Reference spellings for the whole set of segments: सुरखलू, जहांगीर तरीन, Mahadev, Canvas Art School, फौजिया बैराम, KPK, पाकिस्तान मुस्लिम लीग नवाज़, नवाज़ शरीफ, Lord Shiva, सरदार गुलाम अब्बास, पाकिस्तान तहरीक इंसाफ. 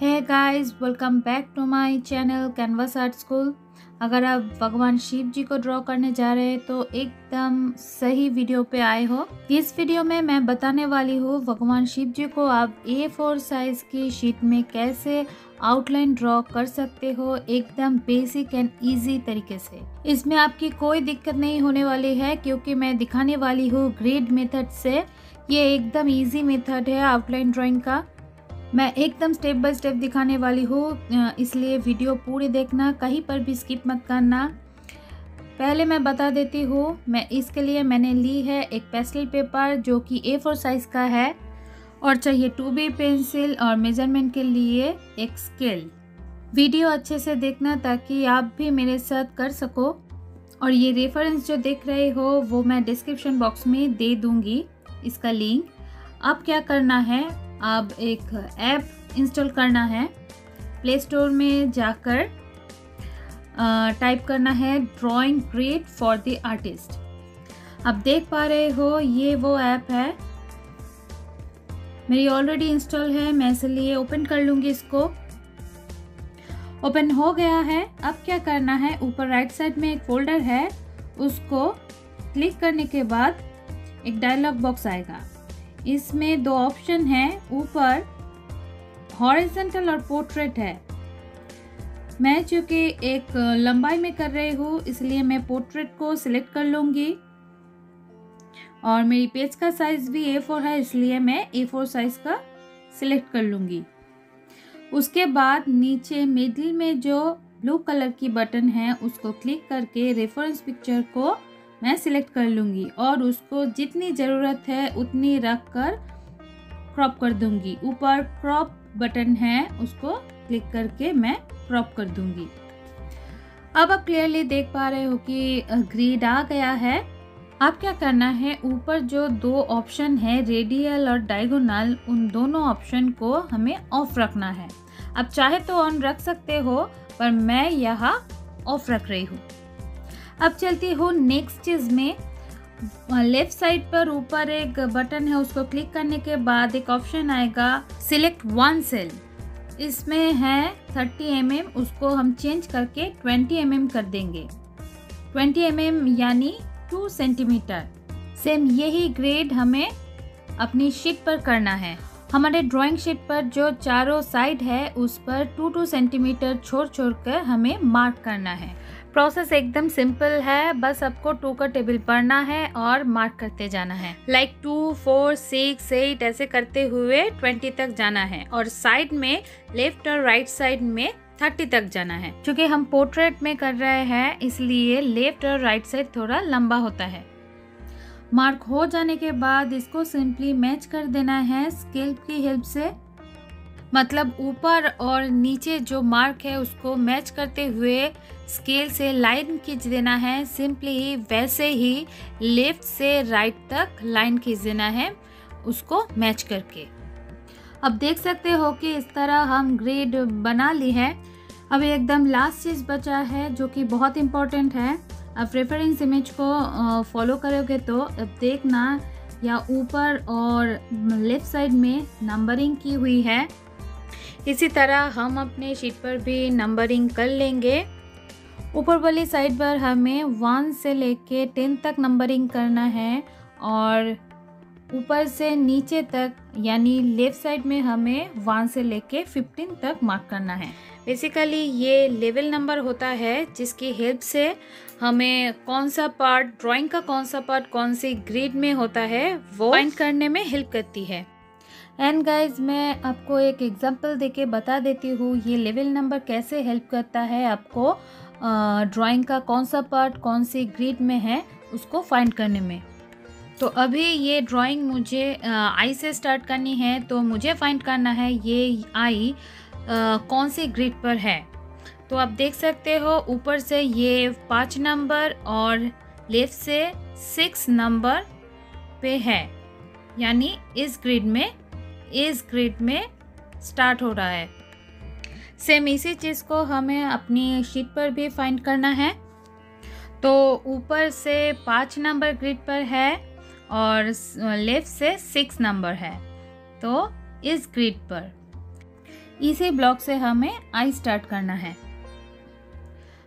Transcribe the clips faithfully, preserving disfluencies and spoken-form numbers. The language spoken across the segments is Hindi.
Hey guys, welcome back to my channel canvas art school. अगर आप भगवान शिव जी को ड्रॉ करने जा रहे हैं तो एकदम सही वीडियो पे आए हो। इस वीडियो में मैं बताने वाली हूँ भगवान शिव जी को आप ए फोर साइज की शीट में कैसे आउटलाइन ड्रॉ कर सकते हो, एकदम बेसिक एंड इजी तरीके से। इसमें आपकी कोई दिक्कत नहीं होने वाली है क्योंकि मैं दिखाने वाली हूँ ग्रिड मेथड से। ये एकदम ईजी मेथड है आउटलाइन ड्रॉइंग का। मैं एकदम स्टेप बाय स्टेप दिखाने वाली हूँ, इसलिए वीडियो पूरी देखना, कहीं पर भी स्किप मत करना। पहले मैं बता देती हूँ, मैं इसके लिए मैंने ली है एक पेस्टल पेपर जो कि ए फोर साइज़ का है, और चाहिए टू बी पेंसिल और मेजरमेंट के लिए एक स्केल। वीडियो अच्छे से देखना ताकि आप भी मेरे साथ कर सको, और ये रेफरेंस जो देख रहे हो वो मैं डिस्क्रिप्शन बॉक्स में दे दूँगी, इसका लिंक। अब क्या करना है, अब एक ऐप इंस्टॉल करना है। प्ले स्टोर में जाकर टाइप करना है drawing grid for the artist. आप देख पा रहे हो ये वो ऐप है, मेरी ऑलरेडी इंस्टॉल है, मैं इसलिए ओपन कर लूँगी इसको। ओपन हो गया है। अब क्या करना है, ऊपर राइट साइड में एक फोल्डर है, उसको क्लिक करने के बाद एक डायलॉग बॉक्स आएगा। इसमें दो ऑप्शन है, ऊपर हॉरिजॉन्टल और पोर्ट्रेट है। मैं चूँकि एक लंबाई में कर रही हूँ इसलिए मैं पोर्ट्रेट को सिलेक्ट कर लूँगी, और मेरी पेज का साइज़ भी ए फोर है इसलिए मैं ए फोर साइज़ का सिलेक्ट कर लूँगी। उसके बाद नीचे मिडिल में जो ब्लू कलर की बटन है उसको क्लिक करके रेफरेंस पिक्चर को मैं सिलेक्ट कर लूँगी, और उसको जितनी ज़रूरत है उतनी रख कर क्रॉप कर दूँगी। ऊपर क्रॉप बटन है, उसको क्लिक करके मैं क्रॉप कर दूँगी। अब आप क्लियरली देख पा रहे हो कि ग्रिड आ गया है। अब क्या करना है, ऊपर जो दो ऑप्शन है रेडियल और डायगोनल, उन दोनों ऑप्शन को हमें ऑफ रखना है। आप चाहे तो ऑन रख सकते हो, पर मैं यहाँ ऑफ रख रही हूँ। अब चलती हूँ नेक्स्ट चीज़ में। लेफ़्ट साइड पर ऊपर एक बटन है, उसको क्लिक करने के बाद एक ऑप्शन आएगा सिलेक्ट वन सेल। इसमें है थर्टी एम एम, उसको हम चेंज करके ट्वेंटी एम एम कर देंगे। ट्वेंटी एम एम यानी टू सेंटीमीटर। सेम यही ग्रेड हमें अपनी शीट पर करना है। हमारे ड्राइंग शीट पर जो चारों साइड है उस पर टू टू सेंटीमीटर छोड़ छोड़ कर हमें मार्क करना है। प्रोसेस एकदम सिंपल है, बस आपको टू का टेबल पढ़ना है और मार्क करते जाना है। Like two, four, six, eight ऐसे करते हुए ट्वेंटी तक जाना है, और साइड में लेफ्ट और राइट साइड में थर्टी तक जाना है। क्योंकि हम पोर्ट्रेट में कर रहे हैं इसलिए लेफ्ट और राइट साइड थोड़ा लंबा होता है। मार्क हो जाने के बाद इसको सिंपली मैच कर देना है स्केल की हेल्प से, मतलब ऊपर और नीचे जो मार्क है उसको मैच करते हुए स्केल से लाइन खींच देना है। सिंपली वैसे ही लेफ्ट से राइट तक लाइन खींच देना है उसको मैच करके। अब देख सकते हो कि इस तरह हम ग्रिड बना ली है। अब एकदम लास्ट चीज़ बचा है जो कि बहुत इम्पोर्टेंट है। अब रेफरेंस इमेज को फॉलो करोगे तो अब देखना या ऊपर और लेफ़्ट साइड में नंबरिंग की हुई है। इसी तरह हम अपने शीट पर भी नंबरिंग कर लेंगे। ऊपर वाली साइड पर हमें वन से लेके टेन तक नंबरिंग करना है, और ऊपर से नीचे तक यानी लेफ़्ट साइड में हमें वन से लेके फिफ्टीन तक मार्क करना है। बेसिकली ये लेवल नंबर होता है जिसकी हेल्प से हमें कौन सा पार्ट, ड्राइंग का कौन सा पार्ट कौन सी ग्रिड में होता है वो फाइंड करने में हेल्प करती है। एंड गाइज, मैं आपको एक एग्जांपल देके बता देती हूँ ये लेवल नंबर कैसे हेल्प करता है आपको ड्राइंग का कौन सा पार्ट कौन सी ग्रिड में है उसको फाइंड करने में। तो अभी ये ड्राइंग मुझे आई से स्टार्ट करनी है, तो मुझे फाइंड करना है ये आई कौन सी ग्रिड पर है। तो आप देख सकते हो ऊपर से ये पाँच नंबर और लेफ़्ट से सिक्स नंबर पे है, यानी इस ग्रिड में इस ग्रिड में स्टार्ट हो रहा है। सेम इसी चीज़ को हमें अपनी शीट पर भी फाइंड करना है। तो ऊपर से पाँच नंबर ग्रिड पर है और लेफ़्ट से सिक्स नंबर है, तो इस ग्रिड पर इसी ब्लॉक से हमें आई स्टार्ट करना है।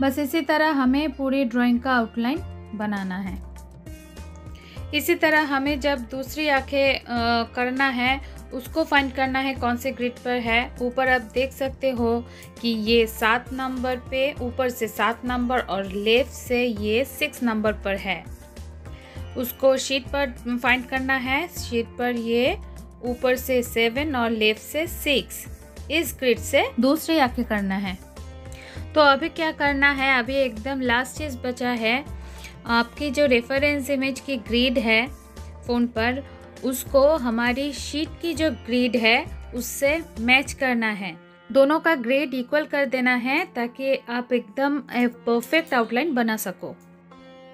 बस इसी तरह हमें पूरी ड्राइंग का आउटलाइन बनाना है। इसी तरह हमें जब दूसरी आंखें करना है उसको फाइंड करना है कौन से ग्रिड पर है। ऊपर आप देख सकते हो कि ये सात नंबर पे, ऊपर से सात नंबर और लेफ्ट से ये सिक्स नंबर पर है। उसको शीट पर फाइंड करना है। शीट पर ये ऊपर से सेवन और लेफ्ट से सिक्स, इस ग्रिड से दूसरी आंखें करना है। तो अभी क्या करना है, अभी एकदम लास्ट चीज़ बचा है। आपकी जो रेफरेंस इमेज की ग्रिड है फ़ोन पर, उसको हमारी शीट की जो ग्रिड है उससे मैच करना है। दोनों का ग्रेड इक्वल कर देना है ताकि आप एकदम परफेक्ट आउटलाइन बना सको।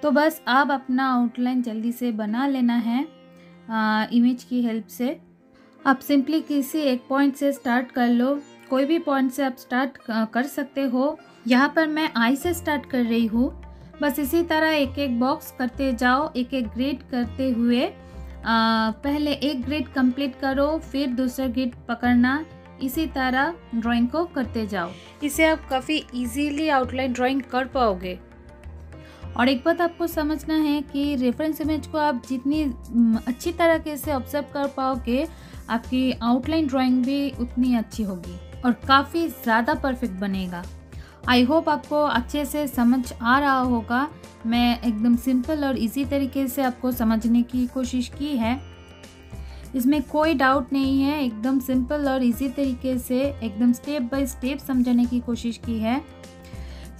तो बस आप अपना आउटलाइन जल्दी से बना लेना है आ, इमेज की हेल्प से। आप सिंपली किसी एक पॉइंट से स्टार्ट कर लो, कोई भी पॉइंट से आप स्टार्ट कर सकते हो। यहाँ पर मैं आई से स्टार्ट कर रही हूँ। बस इसी तरह एक एक बॉक्स करते जाओ, एक एक ग्रिड करते हुए। आ, पहले एक ग्रिड कंप्लीट करो, फिर दूसरा ग्रिड पकड़ना, इसी तरह ड्राइंग को करते जाओ। इसे आप काफ़ी इजीली आउटलाइन ड्राइंग कर पाओगे। और एक बात आपको समझना है कि रेफरेंस इमेज को आप जितनी अच्छी तरीके से ऑब्जर्व कर पाओगे, आपकी आउटलाइन ड्राइंग भी उतनी अच्छी होगी और काफ़ी ज़्यादा परफेक्ट बनेगा। आई होप आपको अच्छे से समझ आ रहा होगा। मैं एकदम सिंपल और इजी तरीके से आपको समझने की कोशिश की है, इसमें कोई डाउट नहीं है। एकदम सिंपल और इजी तरीके से एकदम स्टेप बाय स्टेप समझाने की कोशिश की है।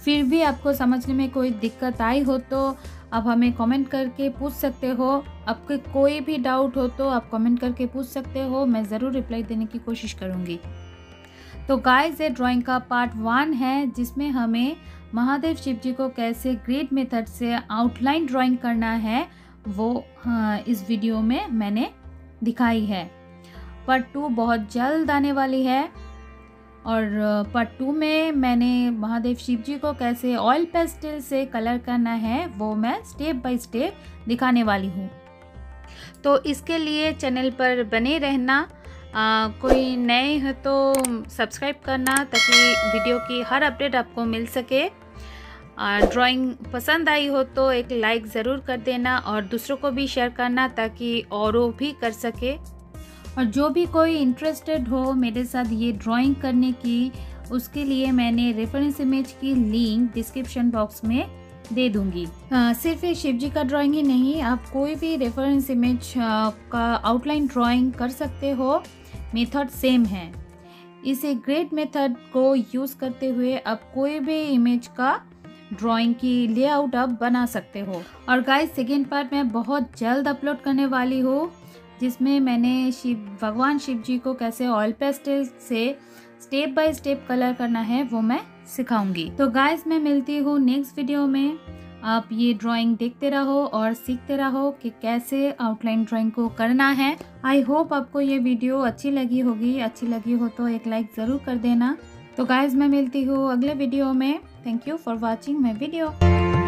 फिर भी आपको समझने में कोई दिक्कत आई हो तो आप हमें कमेंट करके पूछ सकते हो। आपके कोई भी डाउट हो तो आप कमेंट करके पूछ सकते हो, मैं ज़रूर रिप्लाई देने की कोशिश करूँगी। तो गाइस, ये ड्राइंग का पार्ट वन है जिसमें हमें महादेव शिव जी को कैसे ग्रिड मेथड से आउटलाइन ड्राइंग करना है वो इस वीडियो में मैंने दिखाई है। पार्ट टू बहुत जल्द आने वाली है और पार्ट टू में मैंने महादेव शिव जी को कैसे ऑयल पेस्टल से कलर करना है वो मैं स्टेप बाय स्टेप दिखाने वाली हूँ। तो इसके लिए चैनल पर बने रहना। आ, कोई नए हो तो सब्सक्राइब करना ताकि वीडियो की हर अपडेट आपको मिल सके। ड्राइंग पसंद आई हो तो एक लाइक ज़रूर कर देना और दूसरों को भी शेयर करना ताकि औरों भी कर सके। और जो भी कोई इंटरेस्टेड हो मेरे साथ ये ड्राइंग करने की, उसके लिए मैंने रेफरेंस इमेज की लिंक डिस्क्रिप्शन बॉक्स में दे दूंगी। आ, सिर्फ ये शिव जी का ड्राइंग ही नहीं, आप कोई भी रेफरेंस इमेज का आउटलाइन ड्राइंग कर सकते हो। मेथड सेम है। इसे ग्रेड मेथड को यूज़ करते हुए आप कोई भी इमेज का ड्राइंग की लेआउट आप बना सकते हो। और गाइस, सेकेंड पार्ट मैं बहुत जल्द अपलोड करने वाली हूँ जिसमें मैंने शिव भगवान शिव जी को कैसे ऑयल पेस्टल से स्टेप बाय स्टेप कलर करना है वो मैं सिखाऊंगी। तो गाइस, मैं मिलती हूँ नेक्स्ट वीडियो में। आप ये ड्राइंग देखते रहो और सीखते रहो कि कैसे आउटलाइन ड्राइंग को करना है। आई होप आपको ये वीडियो अच्छी लगी होगी। अच्छी लगी हो तो एक लाइक ज़रूर कर देना। तो गाइस, मैं मिलती हूँ अगले वीडियो में। Thank you for watching my video.